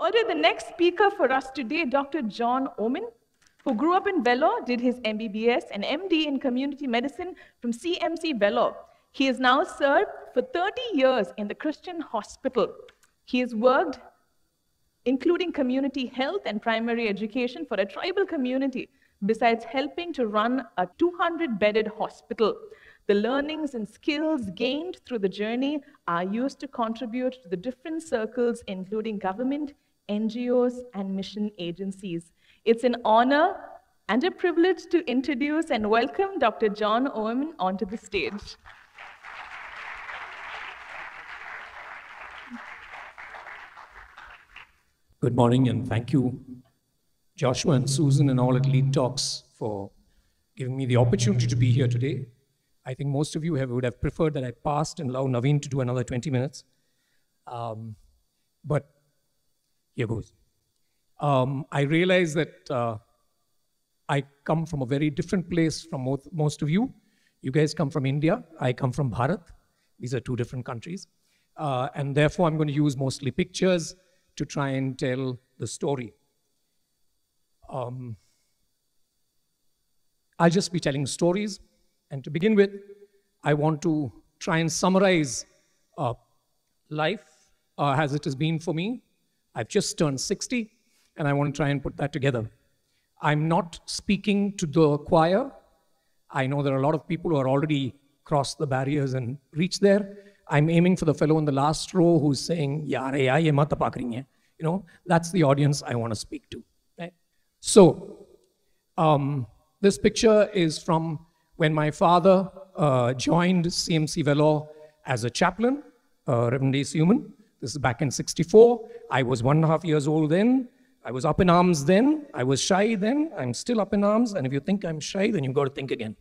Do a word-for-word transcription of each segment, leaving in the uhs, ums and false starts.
Order the next speaker for us today, Doctor John Oommen, who grew up in Vellore, did his M B B S and M D in community medicine from C M C Vellore. He has now served for thirty years in the Christian Hospital. He has worked, including community health and primary education for a tribal community, besides helping to run a two hundred bedded hospital. The learnings and skills gained through the journey are used to contribute to the different circles, including government, N G Os, and mission agencies. It's an honor and a privilege to introduce and welcome Doctor John Oommen onto the stage. Good morning, and thank you, Joshua and Susan and all at Lead Talks for giving me the opportunity to be here today. I think most of you have, would have preferred that I passed and allow Naveen to do another twenty minutes. Um, but here goes. Um, I realize that uh, I come from a very different place from most, most of you. You guys come from India. I come from Bharat. These are two different countries. Uh, and therefore, I'm going to use mostly pictures to try and tell the story. Um, I'll just be telling stories. And to begin with, I want to try and summarize uh, life uh, as it has been for me. I've just turned sixty, and I want to try and put that together. I'm not speaking to the choir. I know there are a lot of people who are already crossed the barriers and reached there. I'm aiming for the fellow in the last row who's saying, "Yaar, yaar, ye mat paak rahi hai." You know, that's the audience I want to speak to. Right? So, um, this picture is from when my father uh, joined C M C Vellore as a chaplain, uh, Reverend A S Human. This is back in sixty-four. I was one and a half years old then. I was up in arms then. I was shy then. I'm still up in arms. And if you think I'm shy, then you've got to think again.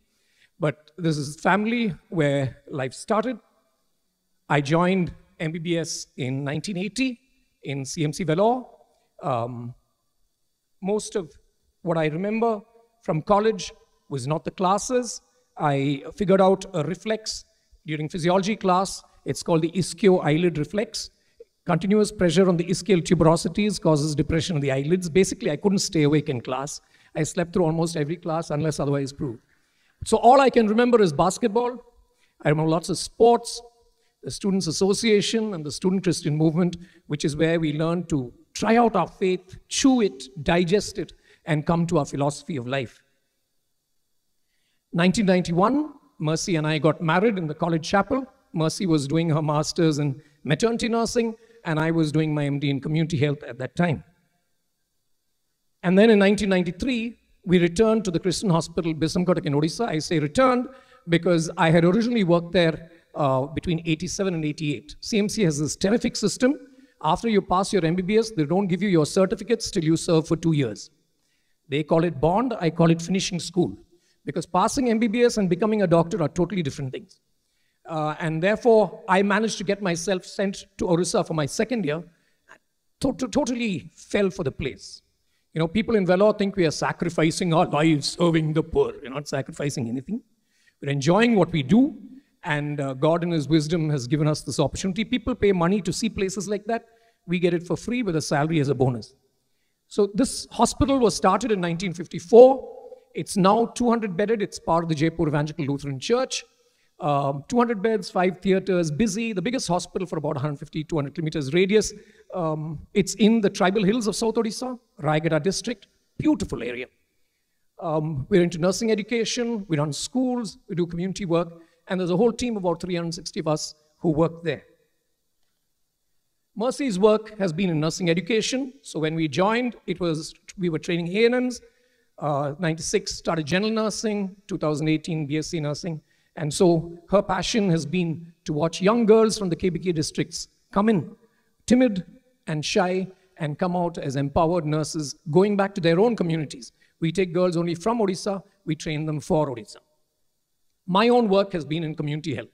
But this is family where life started. I joined M B B S in nineteen eighty in C M C Vellore. Um, most of what I remember from college was not the classes. I figured out a reflex during physiology class. It's called the ischio-eyelid reflex. Continuous pressure on the ischial tuberosities causes depression in the eyelids. Basically, I couldn't stay awake in class. I slept through almost every class unless otherwise proved. So all I can remember is basketball. I remember lots of sports, the Students' Association and the Student Christian Movement, which is where we learn to try out our faith, chew it, digest it, and come to our philosophy of life. nineteen ninety-one, Mercy and I got married in the college chapel. Mercy was doing her master's in maternity nursing, and I was doing my M D in community health at that time. And then in nineteen ninety-three, we returned to the Christian Hospital, Bissamcuttack in Odisha. I say returned because I had originally worked there uh, between eighty-seven and eighty-eight. C M C has this terrific system. After you pass your M B B S, they don't give you your certificates till you serve for two years. They call it bond, I call it finishing school. Because passing M B B S and becoming a doctor are totally different things. Uh, and therefore, I managed to get myself sent to Odisha for my second year. To to totally fell for the place. You know, people in Vellore think we are sacrificing our lives, serving the poor. We're not sacrificing anything. We're enjoying what we do. And uh, God in his wisdom has given us this opportunity. People pay money to see places like that. We get it for free with a salary as a bonus. So this hospital was started in nineteen fifty-four. It's now two hundred bedded. It's part of the Jaipur Evangelical Lutheran Church. Um, two hundred beds, five theaters, busy. The biggest hospital for about one hundred fifty, two hundred kilometers radius. Um, it's in the tribal hills of South Odisha, Raigada district. Beautiful area. Um, we're into nursing education. We run schools. We do community work. And there's a whole team of about three hundred sixty of us who work there. Mercy's work has been in nursing education. So when we joined, it was we were training A N Ms. Uh, ninety-six started general nursing, two thousand eighteen B S c nursing. And so her passion has been to watch young girls from the K B K districts come in, timid and shy, and come out as empowered nurses going back to their own communities. We take girls only from Odisha, we train them for Odisha. My own work has been in community health.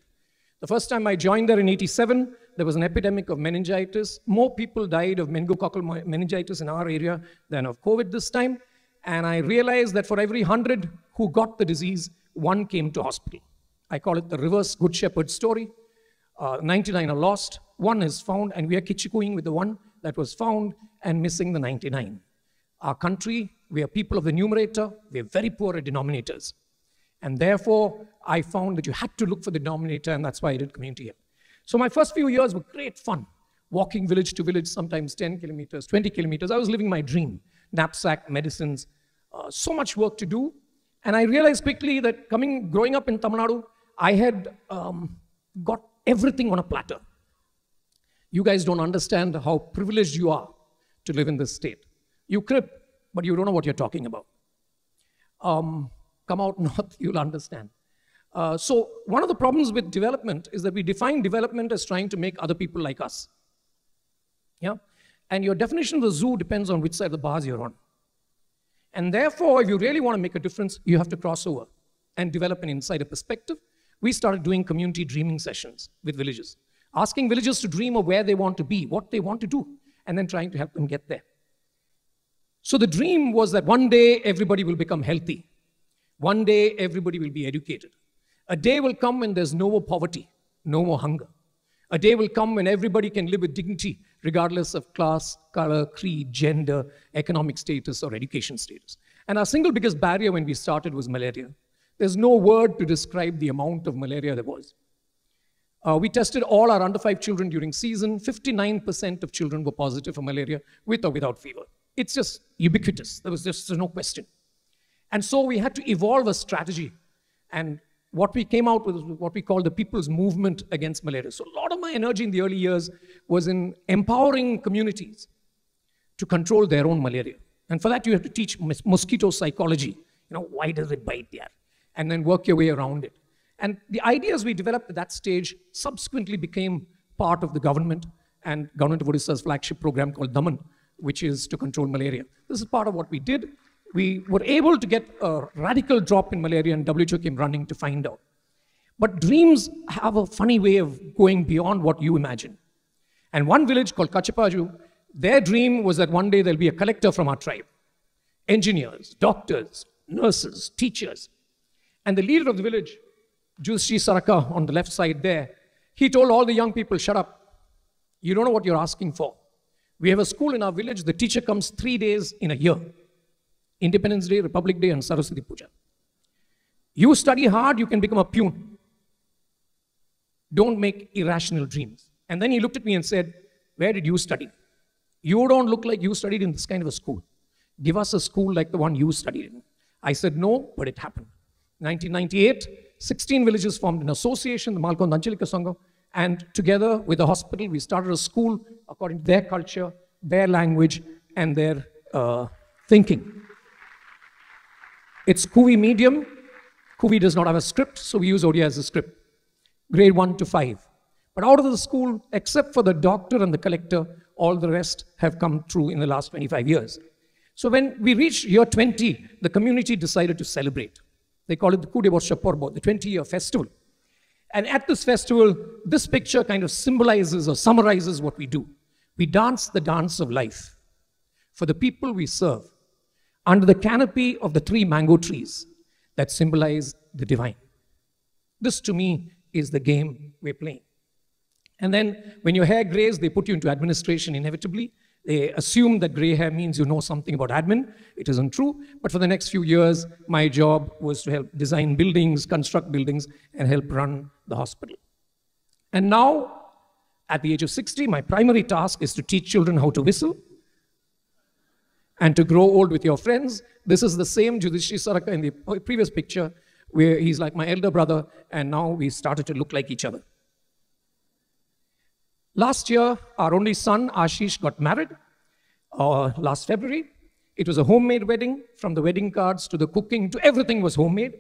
The first time I joined there in eighty-seven, there was an epidemic of meningitis. More people died of meningococcal meningitis in our area than of COVID this time. And I realized that for every hundred who got the disease, one came to hospital. I call it the reverse Good Shepherd story. Uh, ninety-nine are lost, one is found, and we are kichikuing with the one that was found and missing the ninety-nine. Our country, we are people of the numerator, we are very poor at denominators. And therefore, I found that you had to look for the denominator, and that's why I did community here. So my first few years were great fun, walking village to village, sometimes ten kilometers, twenty kilometers. I was living my dream, knapsack, medicines, uh, so much work to do. And I realized quickly that coming, growing up in Tamil Nadu, I had um, got everything on a platter. You guys don't understand how privileged you are to live in this state. You crip, but you don't know what you're talking about. Um, come out north, you'll understand. Uh, so one of the problems with development is that we define development as trying to make other people like us. Yeah? And your definition of the zoo depends on which side of the bars you're on. And therefore, if you really want to make a difference, you have to cross over and develop an insider perspective. We started doing community dreaming sessions with villages, asking villagers to dream of where they want to be, what they want to do, and then trying to help them get there. So the dream was that one day everybody will become healthy. One day everybody will be educated. A day will come when there's no more poverty, no more hunger. A day will come when everybody can live with dignity, regardless of class, color, creed, gender, economic status, or education status. And our single biggest barrier when we started was malaria. There's no word to describe the amount of malaria there was. Uh, we tested all our under five children during season. fifty-nine percent of children were positive for malaria, with or without fever. It's just ubiquitous. There was just no question. And so we had to evolve a strategy. And what we came out with was what we call the People's Movement Against Malaria. So a lot of my energy in the early years was in empowering communities to control their own malaria. And for that, you have to teach mosquito psychology. You know, why does it bite there? And then work your way around it. And the ideas we developed at that stage subsequently became part of the government and government of Odisha's flagship program called Daman, which is to control malaria. This is part of what we did. We were able to get a radical drop in malaria, and W H O came running to find out. But dreams have a funny way of going beyond what you imagine. And one village called Kachapaju, their dream was that one day there'll be a collector from our tribe. Engineers, doctors, nurses, teachers. And the leader of the village, Jusri Saraka on the left side there, he told all the young people, shut up. You don't know what you're asking for. We have a school in our village. The teacher comes three days in a year. Independence Day, Republic Day, and Saraswati Puja. You study hard, you can become a pune. Don't make irrational dreams. And then he looked at me and said, where did you study? You don't look like you studied in this kind of a school. Give us a school like the one you studied in. I said, no, but it happened. nineteen ninety-eight, sixteen villages formed an association, the Malkon Anchalika Sangha, and together with the hospital, we started a school according to their culture, their language, and their uh, thinking. It's K U V I medium. K U V I does not have a script, so we use Odia as a script. Grade one to five. But out of the school, except for the doctor and the collector, all the rest have come through in the last twenty-five years. So when we reached year twenty, the community decided to celebrate. They call it the Kudebosha Porbo, the twenty-year festival. And at this festival, this picture kind of symbolizes or summarizes what we do. We dance the dance of life for the people we serve under the canopy of the three mango trees that symbolize the divine. This, to me, is the game we're playing. And then when your hair grays, they put you into administration inevitably. They assume that gray hair means you know something about admin. It isn't true. But for the next few years, my job was to help design buildings, construct buildings, and help run the hospital. And now, at the age of sixty, my primary task is to teach children how to whistle and to grow old with your friends. This is the same Judhisthir Saraka in the previous picture, where he's like my elder brother, and now we started to look like each other. Last year, our only son, Ashish, got married uh, last February. It was a homemade wedding. From the wedding cards to the cooking to everything was homemade.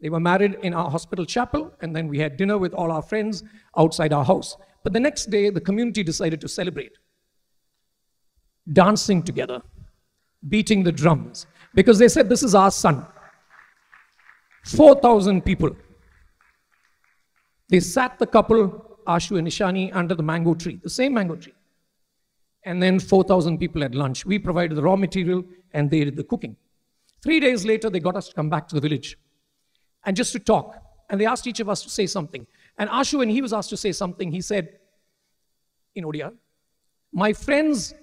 They were married in our hospital chapel, and then we had dinner with all our friends outside our house. But the next day, the community decided to celebrate. Dancing together, beating the drums, because they said, this is our son. four thousand people. They sat the couple, Ashu and Ishani, under the mango tree, the same mango tree. And then four thousand people at lunch. We provided the raw material and they did the cooking. Three days later, they got us to come back to the village and just to talk. And they asked each of us to say something. And Ashu, when he was asked to say something, he said, in Odia, my friends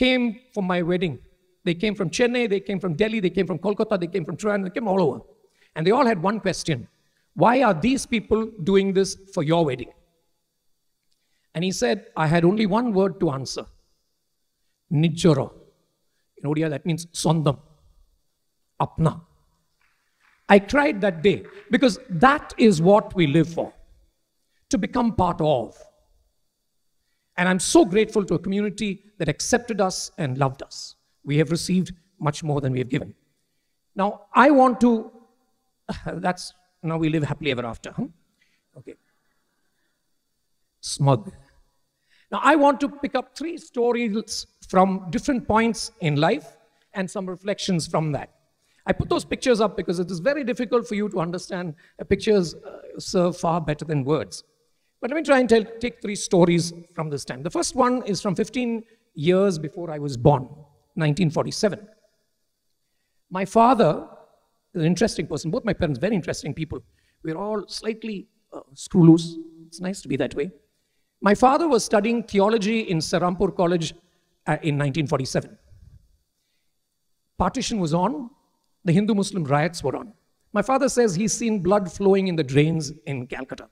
came for my wedding. They came from Chennai, they came from Delhi, they came from Kolkata, they came from Trivandrum, they came all over. And they all had one question. Why are these people doing this for your wedding? And he said, I had only one word to answer. Nijaro. In Odia, that means sondam. Apna. I cried that day because that is what we live for. To become part of. And I'm so grateful to a community that accepted us and loved us. We have received much more than we have given. Now, I want to... That's... Now we live happily ever after. Huh? Okay. Smug. Now, I want to pick up three stories from different points in life and some reflections from that. I put those pictures up because it is very difficult for you to understand. Pictures uh, serve far better than words. But let me try and tell, take three stories from this time. The first one is from fifteen years before I was born, nineteen forty-seven. My father is an interesting person. Both my parents, very interesting people. We're all slightly uh, screw loose. It's nice to be that way. My father was studying theology in Sarampur College uh, in nineteen forty-seven. Partition was on. The Hindu-Muslim riots were on. My father says he's seen blood flowing in the drains in Calcutta.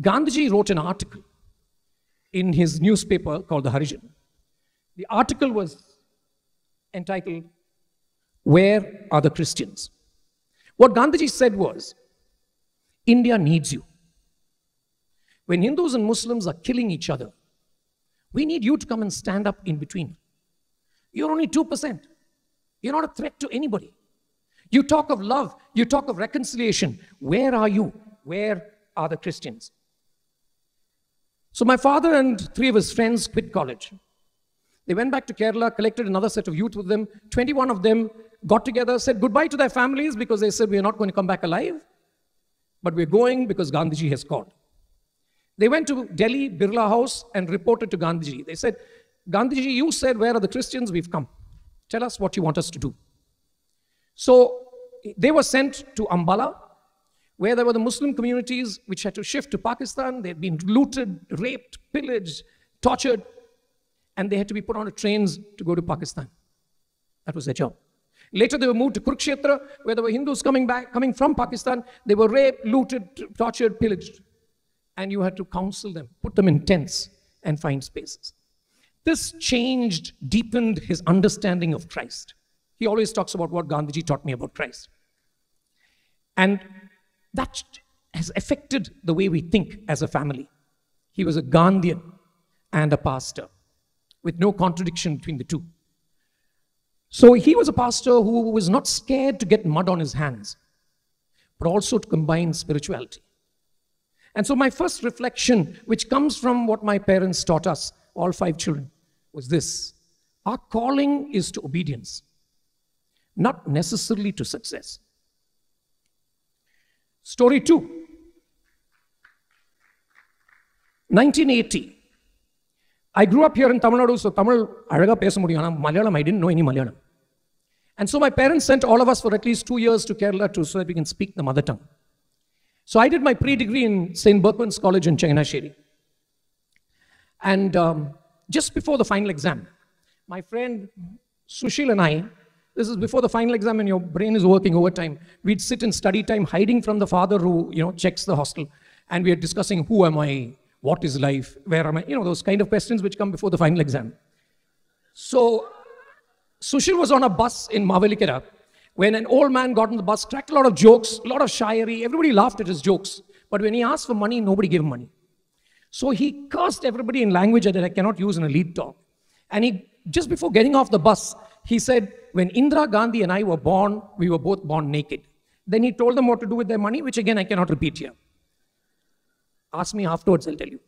Gandhiji wrote an article in his newspaper called The Harijan. The article was entitled, Where Are the Christians? What Gandhiji said was, India needs you. When Hindus and Muslims are killing each other, we need you to come and stand up in between. You're only two percent. You're not a threat to anybody. You talk of love. You talk of reconciliation. Where are you? Where are the Christians? So my father and three of his friends quit college. They went back to Kerala, collected another set of youth with them. twenty-one of them got together, said goodbye to their families because they said, we're not going to come back alive. But we're going because Gandhiji has called. They went to Delhi, Birla House, and reported to Gandhiji. They said, Gandhiji, you said, where are the Christians? We've come. Tell us what you want us to do. So they were sent to Ambala, where there were the Muslim communities which had to shift to Pakistan. They had been looted, raped, pillaged, tortured, and they had to be put on trains to go to Pakistan. That was their job. Later they were moved to Kurukshetra, where there were Hindus coming back, coming from Pakistan. They were raped, looted, tortured, pillaged. And you had to counsel them, put them in tents, and find spaces. This changed, deepened his understanding of Christ. He always talks about what Gandhiji taught me about Christ. And that has affected the way we think as a family. He was a Gandhian and a pastor, with no contradiction between the two. So he was a pastor who was not scared to get mud on his hands, but also to combine spirituality. And so my first reflection, which comes from what my parents taught us, all five children, was this. Our calling is to obedience, not necessarily to success. Story two. nineteen eighty. I grew up here in Tamil Nadu, so Tamil, Malayalam, I didn't know any Malayalam. And so my parents sent all of us for at least two years to Kerala to, so that we can speak the mother tongue. So I did my pre-degree in Saint Berkman's College in Chenganasheri. And um, just before the final exam, my friend Sushil and I, this is before the final exam and your brain is working overtime, we'd sit in study time hiding from the father who, you know, checks the hostel. And we are discussing, who am I? What is life? Where am I? You know, those kind of questions which come before the final exam. So, Sushil was on a bus in Mavalikera when an old man got on the bus, cracked a lot of jokes, a lot of shayari. Everybody laughed at his jokes. But when he asked for money, nobody gave him money. So he cursed everybody in language that I cannot use in a lead talk. And he, just before getting off the bus, he said, when Indira Gandhi and I were born, we were both born naked. Then he told them what to do with their money, which again I cannot repeat here. Ask me afterwards, I'll tell you.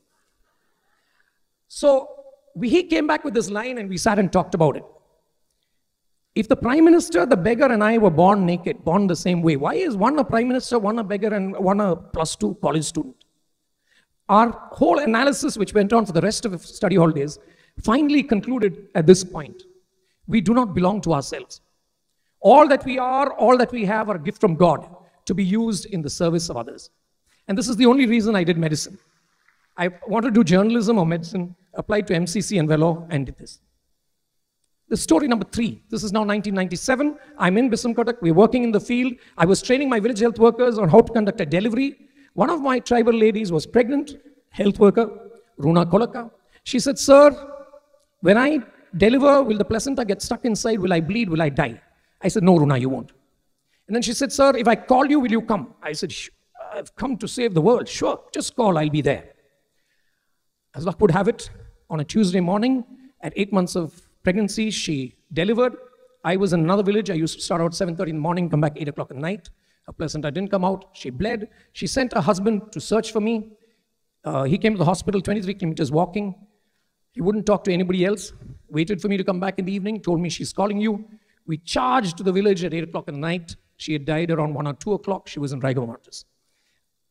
So we, he came back with this line and we sat and talked about it. If the Prime Minister, the beggar and I were born naked, born the same way, why is one a Prime Minister, one a beggar and one a plus two college student? Our whole analysis, which went on for the rest of the study holidays, finally concluded at this point. We do not belong to ourselves. All that we are, all that we have are a gift from God to be used in the service of others. And this is the only reason I did medicine. I wanted to do journalism or medicine. applied to M C C and Vellore and did this. The story number three, this is now nineteen ninety-seven. I'm in Bissamcuttack, we're working in the field. I was training my village health workers on how to conduct a delivery. One of my tribal ladies was pregnant, health worker, Runa Kolaka. She said, sir, when I deliver, will the placenta get stuck inside? Will I bleed? Will I die? I said, no, Runa, you won't. And then she said, sir, if I call you, will you come? I said, I've come to save the world. Sure, just call, I'll be there. As luck would have it, on a Tuesday morning, at eight months of pregnancy, she delivered. I was in another village. I used to start out seven thirty in the morning, come back eight o'clock at night. Her placenta didn't come out. She bled. She sent her husband to search for me. Uh, he came to the hospital, twenty-three kilometers walking. He wouldn't talk to anybody else. Waited for me to come back in the evening. Told me, she's calling you. We charged to the village at eight o'clock at night. She had died around one or two o'clock. She was in Raigada.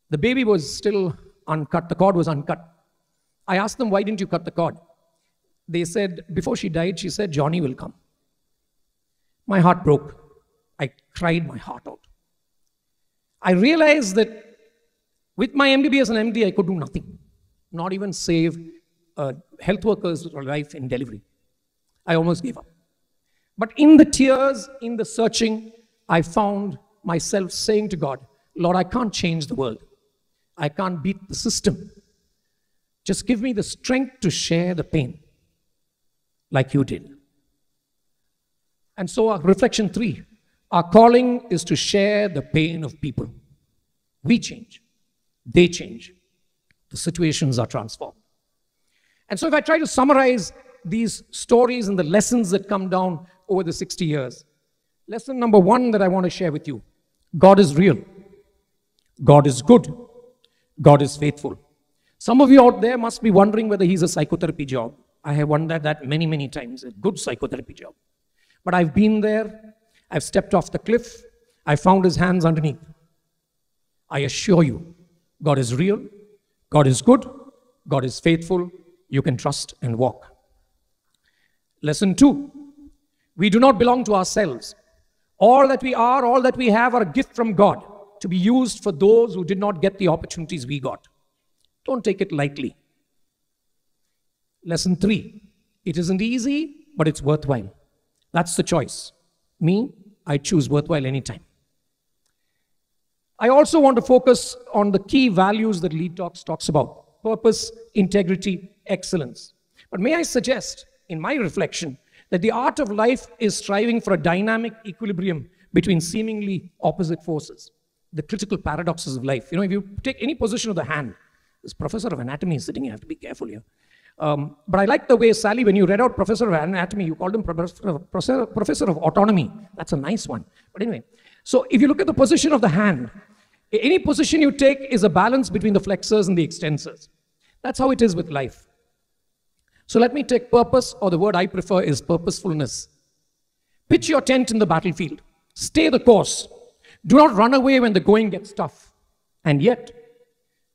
The baby was still uncut. The cord was uncut. I asked them, why didn't you cut the cord? They said, before she died, she said, Johnny will come. My heart broke. I cried my heart out. I realized that with my M B B S and M D, I could do nothing. Not even save uh, health workers' life in delivery. I almost gave up. But in the tears, in the searching, I found myself saying to God, Lord, I can't change the world. I can't beat the system. Just give me the strength to share the pain. Like you did. And so our reflection three, our calling is to share the pain of people. We change, they change, the situations are transformed. And so if I try to summarize these stories and the lessons that come down over the sixty years, lesson number one that I want to share with you, God is real, God is good, God is faithful. Some of you out there must be wondering whether he's a psychotherapy job. I have wondered that many, many times, a good psychotherapy job. But I've been there, I've stepped off the cliff, I found his hands underneath. I assure you, God is real, God is good, God is faithful, you can trust and walk. Lesson two, we do not belong to ourselves. All that we are, all that we have are a gift from God to be used for those who did not get the opportunities we got. Don't take it lightly. Lesson three, it isn't easy, but it's worthwhile. That's the choice. Me, I choose worthwhile anytime. I also want to focus on the key values that Lead Talks talks about. Purpose, integrity, excellence. But may I suggest, in my reflection, that the art of life is striving for a dynamic equilibrium between seemingly opposite forces. The critical paradoxes of life. You know, if you take any position of the hand, this professor of anatomy is sitting here, I have to be careful here. Um, but I like the way, Sally, when you read out Professor of Anatomy, you called him Professor, Professor of Autonomy. That's a nice one. But anyway, so if you look at the position of the hand, any position you take is a balance between the flexors and the extensors. That's how it is with life. So let me take purpose, or the word I prefer is purposefulness. Pitch your tent in the battlefield. Stay the course. Do not run away when the going gets tough. And yet,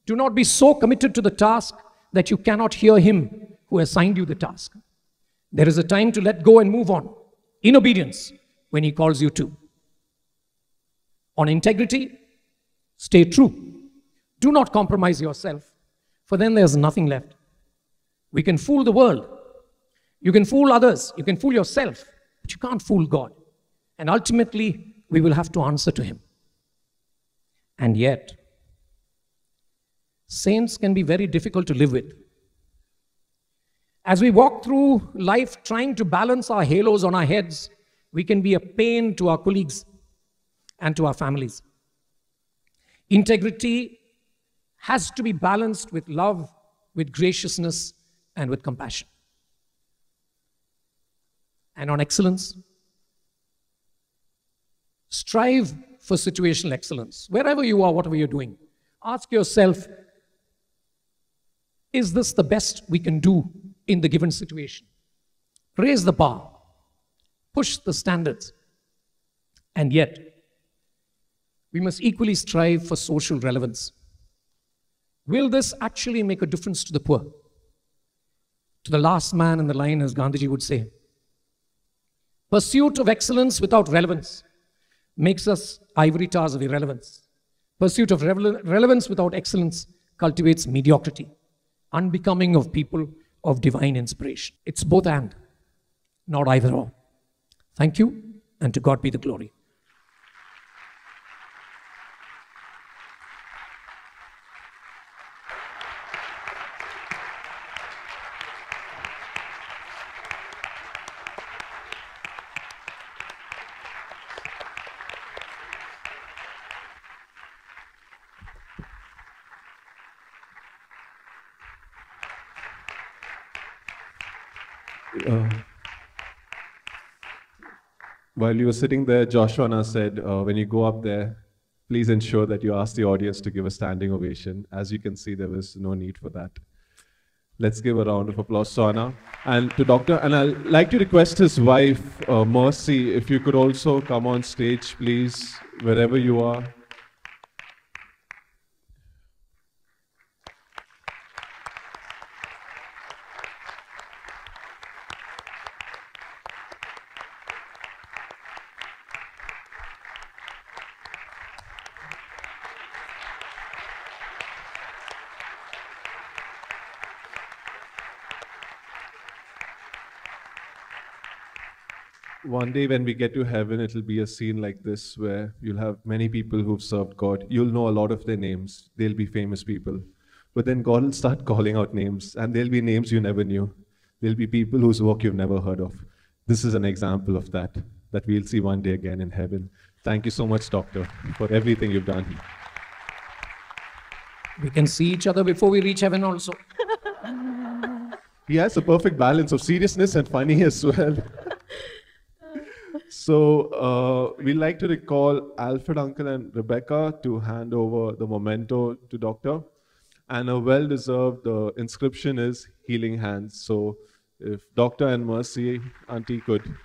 do not be so committed to the task that you cannot hear him who assigned you the task. There is a time to let go and move on, in obedience, when he calls you to. On integrity, stay true. Do not compromise yourself, for then there's nothing left. We can fool the world. You can fool others. You can fool yourself, but you can't fool God. And ultimately, we will have to answer to him. And yet, saints can be very difficult to live with. As we walk through life trying to balance our halos on our heads, we can be a pain to our colleagues and to our families. Integrity has to be balanced with love, with graciousness, and with compassion. And on excellence, strive for situational excellence. Wherever you are, whatever you're doing, ask yourself, is this the best we can do in the given situation? Raise the bar, push the standards, and yet we must equally strive for social relevance. Will this actually make a difference to the poor? To the last man in the line, as Gandhiji would say. Pursuit of excellence without relevance makes us ivory towers of irrelevance. Pursuit of relevance without excellence cultivates mediocrity. Unbecoming of people of divine inspiration. It's both and, not either or. Thank you, and to God be the glory. Uh, while you were sitting there, Joshua and I said, uh, when you go up there, please ensure that you ask the audience to give a standing ovation. As you can see, there was no need for that. Let's give a round of applause to Anna and to Doctor And I'd like to request his wife, uh, Mercy, if you could also come on stage, please, wherever you are. One day when we get to heaven, it'll be a scene like this where you'll have many people who've served God. You'll know a lot of their names. They'll be famous people. But then God will start calling out names, and there'll be names you never knew. There'll be people whose work you've never heard of. This is an example of that, that we'll see one day again in heaven. Thank you so much, Doctor, for everything you've done. We can see each other before we reach heaven also. He has a perfect balance of seriousness and funny as well. So uh, we'd like to recall Alfred Uncle and Rebecca to hand over the memento to Doctor. And a well-deserved uh, inscription is Healing Hands. So if Doctor and Mercy Auntie could